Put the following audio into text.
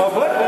over